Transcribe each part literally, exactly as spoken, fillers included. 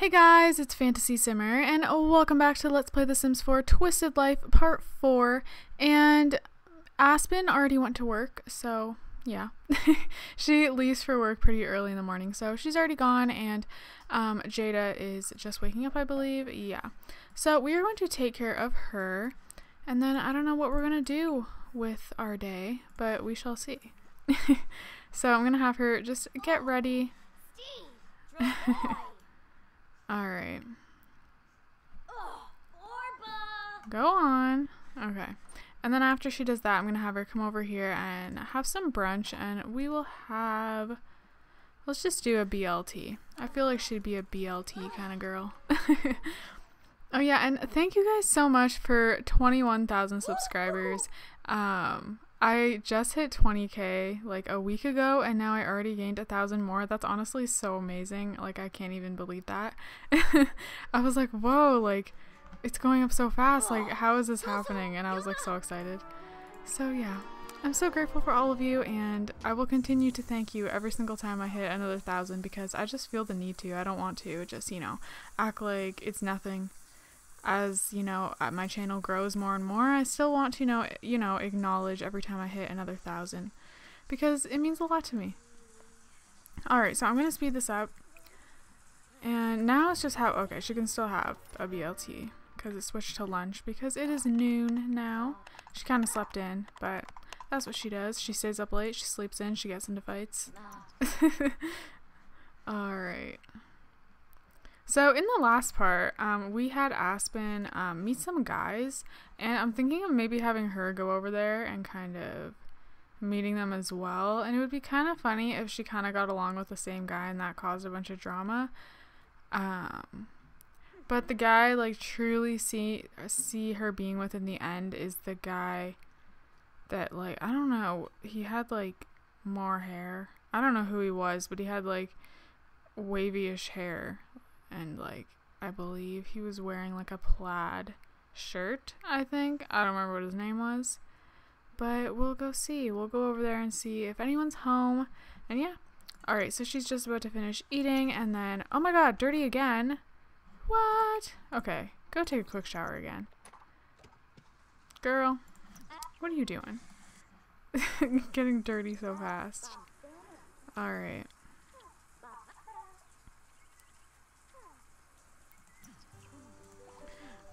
Hey guys, it's Fantasy Simmer, and welcome back to Let's Play The Sims four Twisted Life Part four, and Aspen already went to work, so yeah. She leaves for work pretty early in the morning, so she's already gone, and um, Jada is just waking up, I believe, yeah. So we are going to take care of her, and then I don't know what we're going to do with our day, but we shall see. So I'm going to have her just get ready. Alright. Go on. Okay. And then after she does that, I'm going to have her come over here and have some brunch, and we will have... Let's just do a B L T. I feel like she'd be a B L T kind of girl. Oh yeah, and thank you guys so much for twenty-one thousand subscribers. Um... I just hit twenty K like a week ago, and now I already gained a thousand more. That's honestly so amazing. Like, I can't even believe that. I was like, whoa, like, it's going up so fast. Like, how is this happening? And I was like so excited. So yeah, I'm so grateful for all of you, and I will continue to thank you every single time I hit another thousand, because I just feel the need to. I don't want to just, you know, act like it's nothing. As you know, my channel grows more and more, I still want to know you know acknowledge every time I hit another thousand, because it means a lot to me. Alright, so I'm gonna speed this up, and now it's just how okay she can still have a B L T because it switched to lunch, because it is noon now. She kind of slept in, but that's what she does. She stays up late, she sleeps in, she gets into fights. Alright. So in the last part, um, we had Aspen um, meet some guys, and I'm thinking of maybe having her go over there and kind of meeting them as well, and it would be kind of funny if she kind of got along with the same guy and that caused a bunch of drama. Um, but the guy, like, truly see, see her being with in the end is the guy that, like, I don't know, he had, like, more hair. I don't know who he was, but he had, like, wavy-ish hair. And, like, I believe he was wearing, like, a plaid shirt, I think. I don't remember what his name was. But we'll go see. We'll go over there and see if anyone's home. And, yeah. Alright, so she's just about to finish eating. And then, oh my god, dirty again. What? Okay, go take a quick shower again. Girl, what are you doing? Getting dirty so fast. Alright.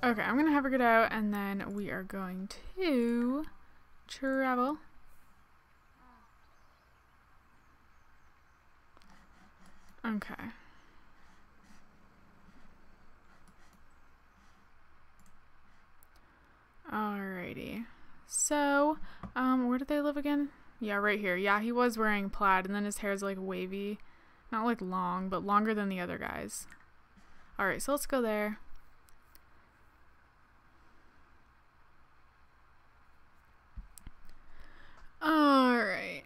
Okay, I'm gonna have her get out, and then we are going to travel. Okay. Alrighty. So, um, where did they live again? Yeah, right here. Yeah, he was wearing plaid, and then his hair's like wavy. Not like long, but longer than the other guys. Alright, so let's go there. Alright.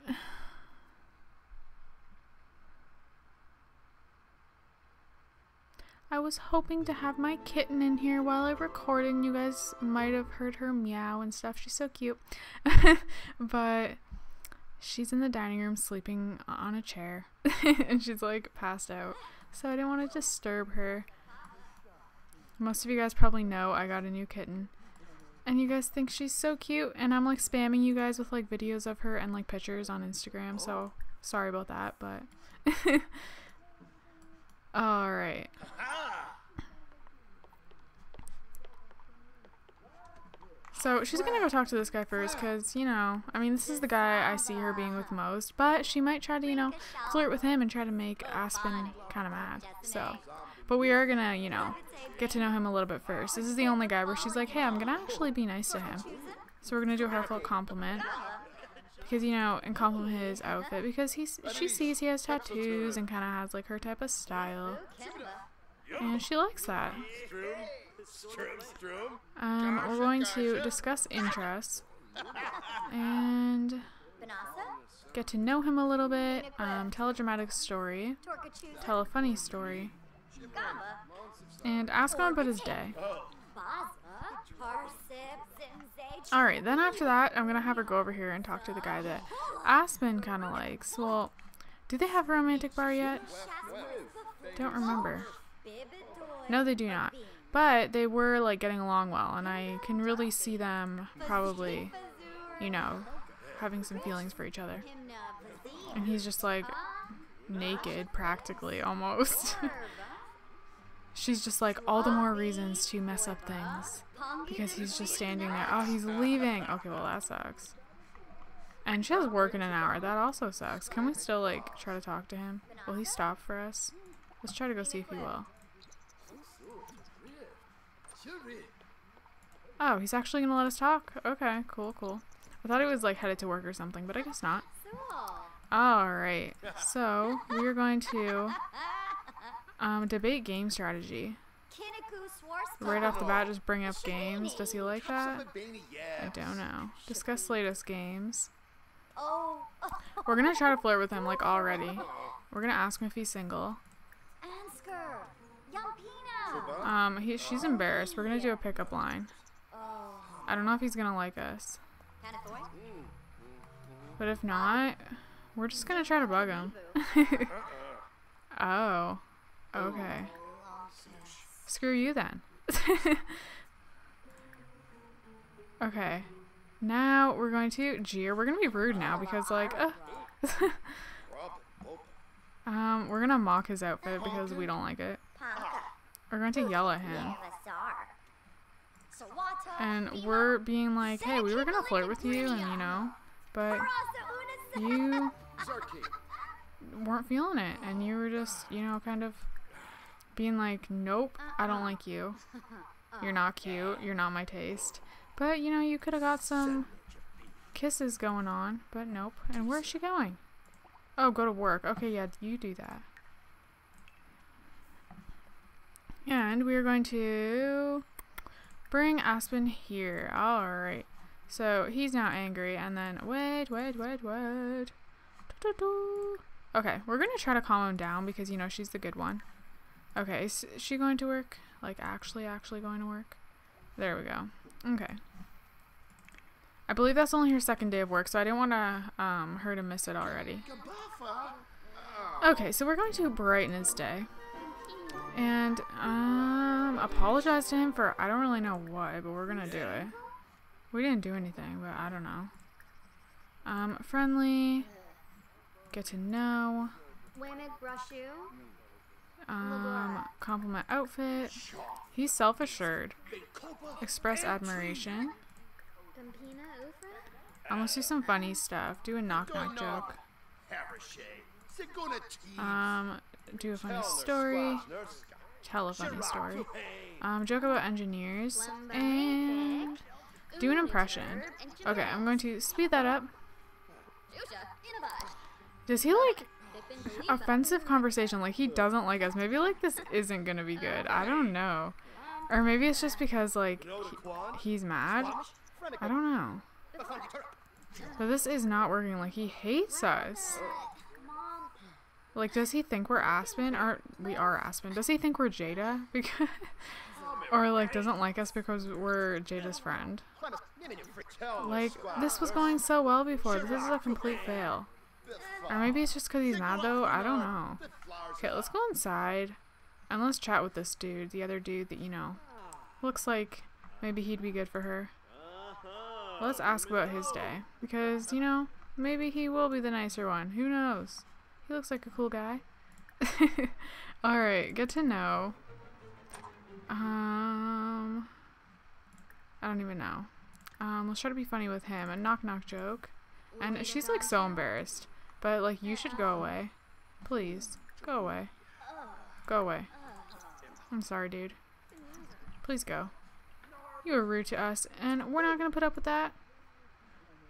I was hoping to have my kitten in here while I recorded, and you guys might have heard her meow and stuff. She's so cute. But she's in the dining room sleeping on a chair. And she's like passed out. So I didn't want to disturb her. Most of you guys probably know I got a new kitten. And you guys think she's so cute, and I'm like spamming you guys with like videos of her and like pictures on Instagram, so sorry about that, but alright. So she's gonna go talk to this guy first, because, you know, I mean, this is the guy I see her being with most, but she might try to, you know, flirt with him and try to make Aspen kind of mad, so... But we are gonna, you know, get to know him a little bit first. This is the only guy where she's like, hey, I'm gonna actually be nice to him. So we're gonna do a heartfelt compliment. Because, you know, and compliment his outfit. Because he's, she sees he has tattoos and kind of has, like, her type of style. And she likes that. Um, we're going to discuss interests. And... get to know him a little bit. Um, tell a dramatic story. Tell a funny story. And ask him about his day. Alright, then after that, I'm gonna have her go over here and talk to the guy that Aspen kinda likes. Well, do they have a romantic bar yet? Don't remember. No, they do not. But they were, like, getting along well, and I can really see them probably, you know, having some feelings for each other. And he's just, like, naked, practically, almost. She's just like, all the more reasons to mess up things. Because he's just standing there. Oh, he's leaving. Okay, well, that sucks. And she has work in an hour. That also sucks. Can we still, like, try to talk to him? Will he stop for us? Let's try to go see if he will. Oh, he's actually gonna let us talk. Okay, cool, cool. I thought he was, like, headed to work or something, but I guess not. Alright, so we're going to... Um, debate game strategy. Right off the bat, just bring up games. Does he like that? I don't know. Discuss latest games. We're gonna try to flirt with him, like, already. We're gonna ask him if he's single. Um, he, she's embarrassed. We're gonna do a pickup line. I don't know if he's gonna like us. But if not, we're just gonna try to bug him. Oh. Okay. Screw you then. Okay. Now we're going to jeer. We're gonna be rude now because, like, uh, um, we're gonna mock his outfit because we don't like it. We're going to yell at him. And we're being like, hey, we were gonna flirt with you, and you know, but you weren't feeling it, and you were just, you know, kind of being like, nope, I don't like you, you're not cute, you're not my taste, but you know, you could have got some kisses going on, but nope. And where's she going? Oh, go to work. Okay, yeah, you do that. And we're going to bring Aspen here. Alright, so he's now angry, and then wait, wait, wait, wait, doo-doo. Okay, we're gonna try to calm him down because, you know, she's the good one. Okay, is she going to work? Like, actually, actually going to work? There we go. Okay. I believe that's only her second day of work, so I didn't want to, um, her to miss it already. Okay, so we're going to brighten his day. And, um, apologize to him for, I don't really know what, but we're gonna do it. We didn't do anything, but I don't know. Um, friendly... Get to know. Um, compliment outfit. He's self-assured. Express admiration. Um, let's do some funny stuff. Do a knock-knock joke. Um, do a funny story. Tell a funny story. Um, joke about engineers. And do an impression. Okay, I'm going to speed that up. Does he like offensive conversation? Like, he doesn't like us. Maybe, like, this isn't gonna be good. I don't know. Or maybe it's just because, like, he, he's mad. I don't know. But this is not working. Like, he hates us. Like, does he think we're Aspen? Or we are Aspen. Does he think we're Jada? Because, or, like, doesn't like us because we're Jada's friend? Like, this was going so well before. This is a complete fail. Or maybe it's just because he's mad, though. I don't know. Okay, let's go inside. And let's chat with this dude. The other dude that, you know, looks like maybe he'd be good for her. Let's ask about his day. Because, you know, maybe he will be the nicer one. Who knows? He looks like a cool guy. Alright, good to know. Um, I don't even know. Um, let's try to be funny with him. A knock-knock joke. And she's, like, so embarrassed. But, like, you should go away. Please. Go away. Go away. I'm sorry, dude. Please go. You were rude to us, and we're not gonna put up with that.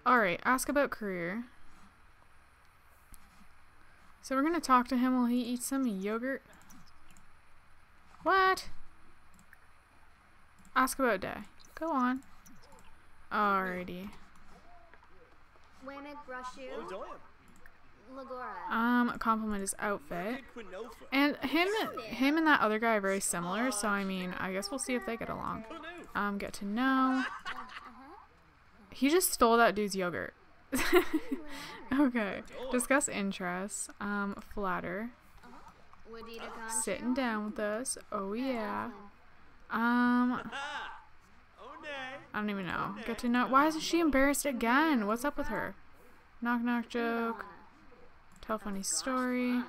Alright, ask about career. So we're gonna talk to him while he eats some yogurt. What? Ask about day. Go on. Alrighty. Um, compliment his outfit. And him him and that other guy are very similar, so I mean, I guess we'll see if they get along. Um, get to know. He just stole that dude's yogurt. Okay. Discuss interests. Um, flatter. sitting down with us. Oh yeah. Um, I don't even know. Get to know. Why isn't she embarrassed again? What's up with her? Knock knock joke. Tell funny story.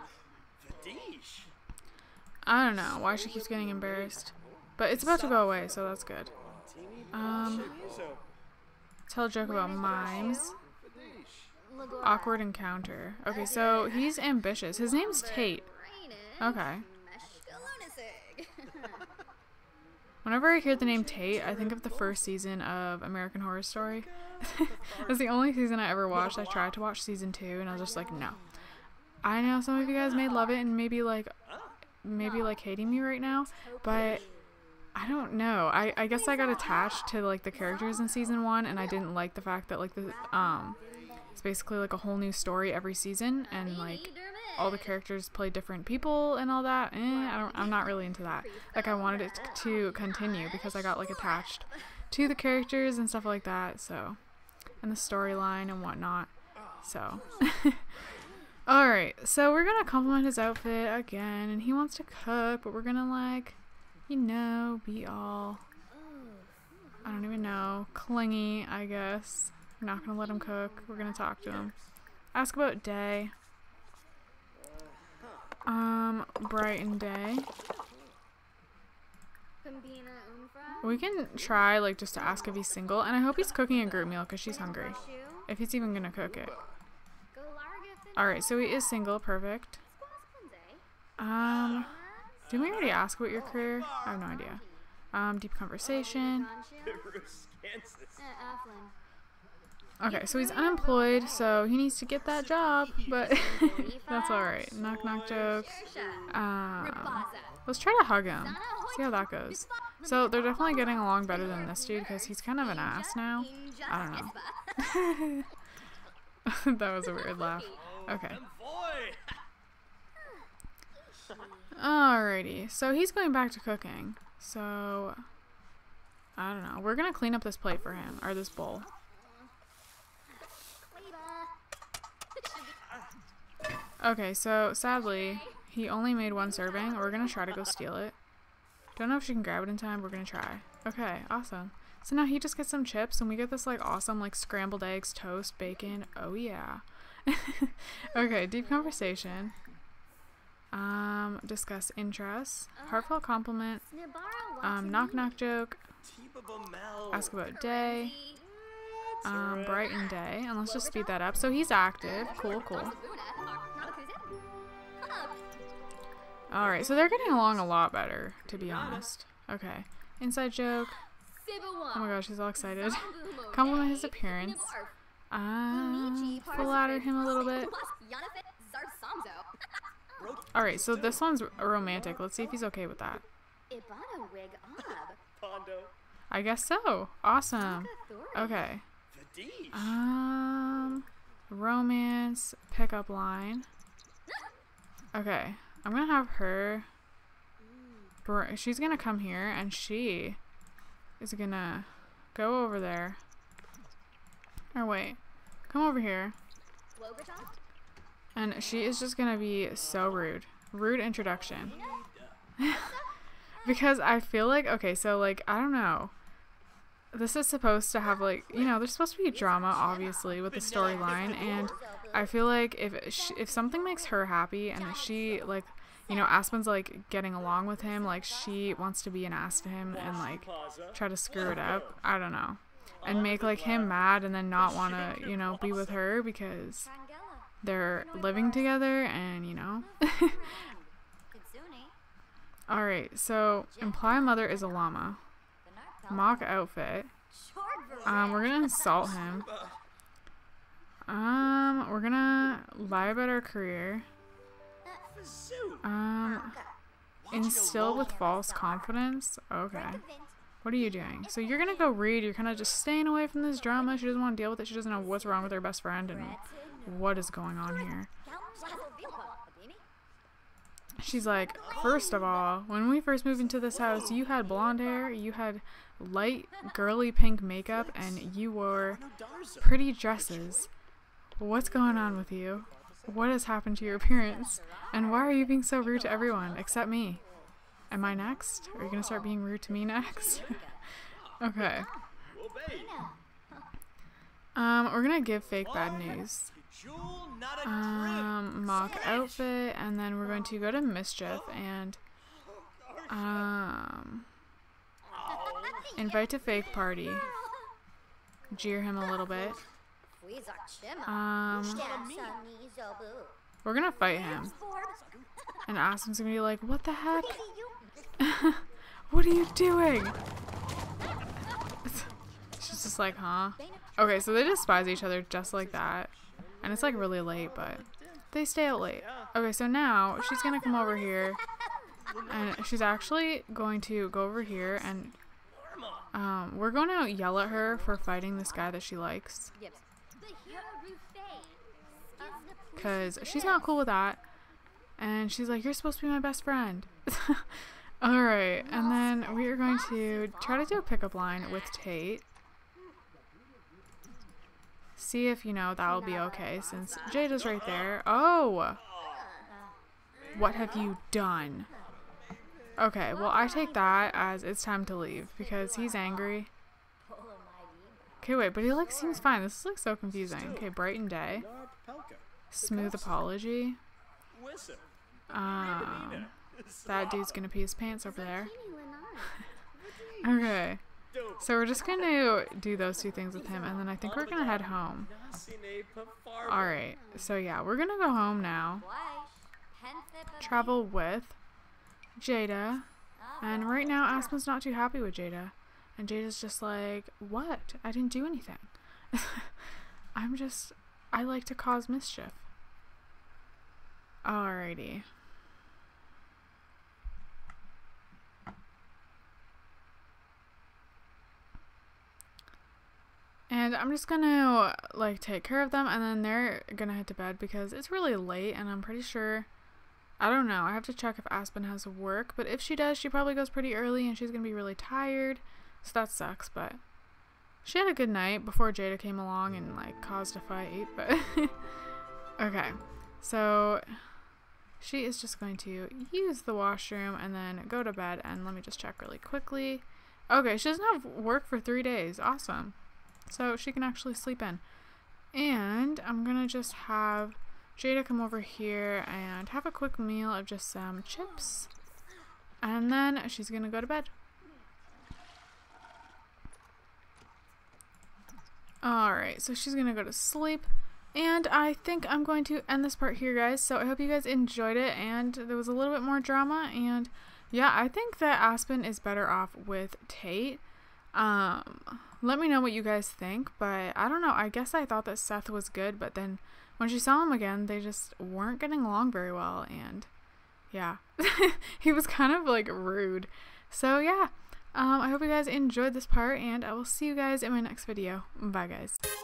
I don't know why she keeps getting embarrassed, but it's about to go away, so that's good. Um, tell a joke about mimes. Awkward encounter. Okay, so he's ambitious. His name's Tate. Okay. Whenever I hear the name Tate, I think of the first season of American Horror Story. That's the only season I ever watched. I tried to watch season two, and I was just like, no. I know some of you guys may love it and maybe like, maybe like hating me right now, but I don't know. I I guess I got attached to like the characters in season one, and I didn't like the fact that like the um, it's basically like a whole new story every season, and like all the characters play different people and all that. Eh, I don't, I'm not really into that. Like I wanted it to continue because I got like attached to the characters and stuff like that. So, and the storyline and whatnot. So. Alright, so we're gonna compliment his outfit again, and he wants to cook, but we're gonna like, you know, be all, I don't even know, clingy, I guess. We're not gonna let him cook, we're gonna talk to him. Ask about day. Um, brighten day. We can try like just to ask if he's single, and I hope he's cooking a group meal because she's hungry. If he's even gonna cook it. Alright, so he is single. Perfect. Um, did we already ask about your career? I have no idea. Um, deep conversation. Okay, so he's unemployed, so he needs to get that job, but that's alright. Knock knock joke. Um, let's try to hug him. See how that goes. So they're definitely getting along better than this dude, because he's kind of an ass now. I don't know. That was a weird laugh. Okay. Alrighty. So he's going back to cooking. So, I don't know. We're going to clean up this plate for him. Or this bowl. Okay, so sadly, he only made one serving. We're going to try to go steal it. Don't know if she can grab it in time. We're going to try. Okay, awesome. So now he just gets some chips, and we get this, like, awesome, like, scrambled eggs, toast, bacon. Oh, yeah. Okay, deep conversation. Um, discuss interests. Heartfelt compliment. Um, knock knock joke. Ask about day. Um, brighten day. And let's just speed that up. So he's active. Cool, cool. Alright, so they're getting along a lot better, to be honest. Okay. Inside joke. Oh my gosh, she's all excited. Compliment his appearance. Uh, flatter him a little bit. Alright, so this one's romantic. Let's see if he's okay with that. I guess so. Awesome. Okay. Um, romance pickup line. Okay, I'm gonna have her... Br- she's gonna come here, and she... is gonna go over there. Or wait, come over here. And she is just gonna be so rude. Rude introduction. Because I feel like, okay, so like, I don't know. This is supposed to have like, you know, there's supposed to be drama, obviously, with the storyline. And I feel like if she, if something makes her happy and she like, you know, Aspen's like getting along with him, like she wants to be an ass to him and like try to screw it up, I don't know, and make like him mad and then not want to, you know, be with her because they're living together and, you know. Alright, so imply mother is a llama. Mock outfit. Um, we're gonna insult him. Um, we're gonna lie about our career. Um, instill with false confidence. Okay. What are you doing? So you're gonna go read. You're kind of just staying away from this drama. She doesn't want to deal with it. She doesn't know what's wrong with her best friend and what is going on here. She's like, first of all, when we first moved into this house, you had blonde hair, you had light girly pink makeup, and you wore pretty dresses. What's going on with you? What has happened to your appearance? And why are you being so rude to everyone except me? Am I next? Are you gonna start being rude to me next? Okay. Um, we're gonna give fake bad news. Um, mock outfit, and then we're going to go to mischief and um invite to fake party. Jeer him a little bit. Um, we're gonna fight him. And Aspen's gonna be like, what the heck? What are you doing? She's just like, huh? Okay, so they despise each other just like that. And it's like really late, but they stay out late. Okay, so now she's gonna come over here. And she's actually going to go over here and um, we're gonna yell at her for fighting this guy that she likes. Because she's not cool with that. And she's like, you're supposed to be my best friend. Alright, and then we are going to try to do a pickup line with Tate. See if, you know, that'll be okay since Jada's right there. Oh! What have you done? Okay, well, I take that as it's time to leave because he's angry. Okay, wait, but he, like, seems fine. This is, like, so confusing. Okay, brighten day. Smooth apology. Um, that dude's gonna pee his pants over there. Okay. So we're just gonna do those two things with him, and then I think we're gonna head home. Alright, so yeah, we're gonna go home now. Travel with Jada. And right now, Aspen's not too happy with Jada. And Jada's just like, what? I didn't do anything. I'm just, I like to cause mischief. Alrighty. And I'm just gonna like take care of them, and then they're gonna head to bed because it's really late, and I'm pretty sure, I don't know, I have to check if Aspen has work, but if she does, she probably goes pretty early and she's gonna be really tired, so that sucks. But she had a good night before Jada came along and like caused a fight, but okay. So she is just going to use the washroom and then go to bed. And let me just check really quickly. Okay, she doesn't have work for three days. Awesome. So she can actually sleep in. And I'm going to just have Jada come over here and have a quick meal of just some chips. And then she's going to go to bed. Alright, so she's going to go to sleep. And I think I'm going to end this part here, guys. So I hope you guys enjoyed it, and there was a little bit more drama, and yeah, I think that Aspen is better off with Tate. Um, let me know what you guys think, but I don't know. I guess I thought that Seth was good, but then when she saw him again, they just weren't getting along very well, and yeah, he was kind of like rude. So yeah, um, I hope you guys enjoyed this part, and I will see you guys in my next video. Bye, guys.